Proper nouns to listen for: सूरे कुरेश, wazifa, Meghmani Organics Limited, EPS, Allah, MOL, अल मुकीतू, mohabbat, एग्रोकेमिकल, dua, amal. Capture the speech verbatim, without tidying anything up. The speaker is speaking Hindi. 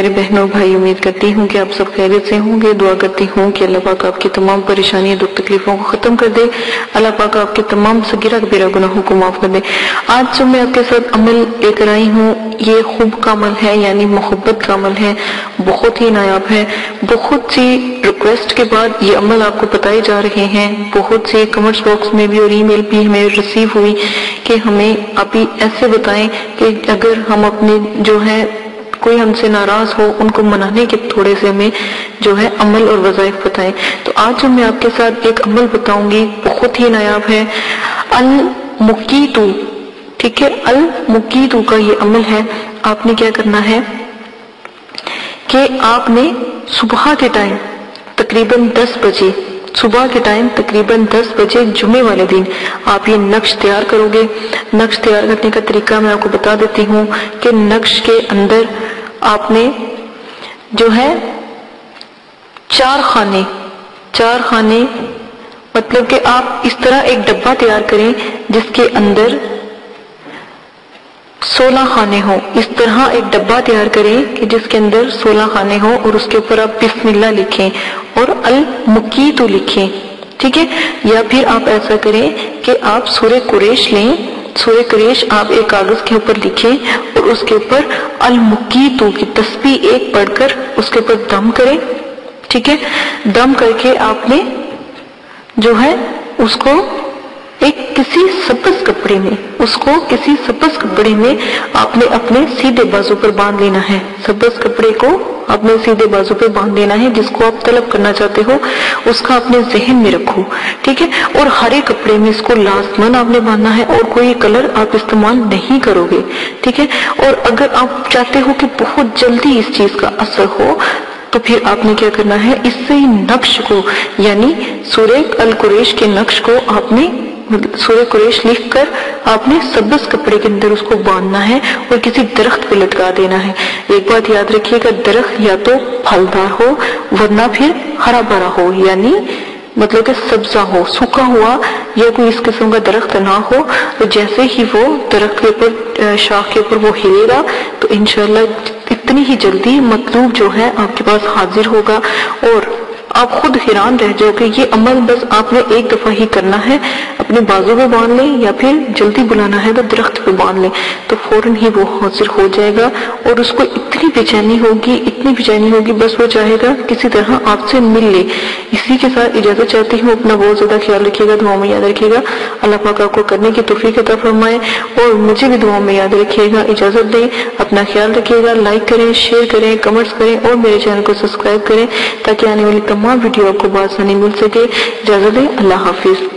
मेरे बहनों भाई, उम्मीद करती हूँ कि आप सब खैरियत से होंगे। दुआ करती हूँ कि अल्लाह पाक आपकी तमाम परेशानियां, दुख तकलीफों को खत्म कर दे। अल्लाह पाक आपके तमाम सगीरा कबीरा गुनाहों को माफ कर दे। आज जो मैं आपके साथ अमल लेकर आई हूँ, ये खूब का अमल है, यानी मोहब्बत का अमल है। बहुत ही नायाब है। बहुत सी रिक्वेस्ट के बाद ये अमल आपको बताए जा रहे हैं। बहुत से कमेंट्स बॉक्स में भी और ई मेल भी हमें रिसीव हुई कि हमें आप ही ऐसे बताएं कि अगर हम अपने जो है कोई हमसे नाराज हो, उनको मनाने के थोड़े से हमें जो है अमल और वज़ाइफ बताएं। तो आज मैं आपके साथ एक अमल बताऊंगी, बहुत ही नायाब है। अल मुकीतू, ठीक है, अल मुकीतू का ये अमल है। आपने क्या करना है कि आपने सुबह के टाइम तकरीबन दस बजे, सुबह के टाइम तकरीबन दस बजे जुमे वाले दिन आप ये नक्श तैयार करोगे। नक्श तैयार करने का तरीका मैं आपको बता देती हूँ कि नक्श के अंदर आपने जो है चार खाने, चार खाने मतलब कि आप इस तरह एक डब्बा तैयार करें जिसके अंदर सोलह खाने हो। इस तरह एक डब्बा तैयार करें कि जिसके अंदर सोलह खाने हो, और उसके ऊपर आप बिस्मिल्लाह लिखें और अल मुकीतु लिखें, ठीक है। या फिर आप ऐसा करें कि आप सूरे कुरेश लें, सूरे कुरेश आप एक कागज के ऊपर लिखें और उसके ऊपर अल मुकीतु की तस्बीह एक पढ़कर उसके ऊपर दम करें, ठीक है। दम करके आपने जो है उसको एक किसी सब्ज कपड़े में, उसको किसी सब्ज कपड़े में आपने अपने सीधे बाजू पर बांध लेना है। सब्ज कपड़े को अपने सीधे बाजू पर बांध लेना है। जिसको आप तलब करना चाहते हो उसका अपने जहन में रखो, ठीक है। और हरे कपड़े में इसको लाजमन आपने बांधना है, और कोई कलर आप इस्तेमाल नहीं करोगे, ठीक है। और अगर आप चाहते हो कि बहुत जल्दी इस चीज का असर हो, तो फिर आपने क्या करना है, इससे नक्श को यानी सूरे अल कुरैश के नक्श को आपने सूरे कुरैश लिखकर आपने सब्ज कपड़े के अंदर उसको बांधना है और किसी दरख्त पे लटका देना है। एक बात याद रखिएगा, दरख्त या तो फलदार हो वरना फिर हरा भरा हो, यानी मतलब कि सब्जा हो, सूखा हुआ या कोई इस किस्म का दरख्त ना हो। तो जैसे ही वो दरख्त के ऊपर, शाख के ऊपर वो हिलेगा, तो इंशाल्लाह इतनी ही जल्दी मतलूब जो है आपके पास हाजिर होगा। और आप खुद हैरान रह जाओगे। ये अमल बस आपने एक दफा ही करना है। अपने बाजू पे बांध लें, या फिर जल्दी बुलाना है तो दरख्त पे बांध लें, तो फौरन ही वो हाजिर हो जाएगा। और उसको इतनी बेचैनी होगी, इतनी बेचैनी होगी, बस वो चाहेगा किसी तरह आपसे मिल ले। इसी के साथ इजाजत चाहती हूँ। अपना बहुत ज्यादा ख्याल रखिएगा, दुआ में याद रखिएगा। अल्लाह पाक आपको करने की तौफीक अता फरमाए, और मुझे भी दुआ में याद रखिएगा। इजाजत दें, अपना ख्याल रखिएगा। लाइक करें, शेयर करें, कमेंट्स करें और मेरे चैनल को सब्सक्राइब करें ताकि आने वाली तमाम वीडियो आपको बासानी मिल सके। इजाजत दें, अल्लाह हाफिज।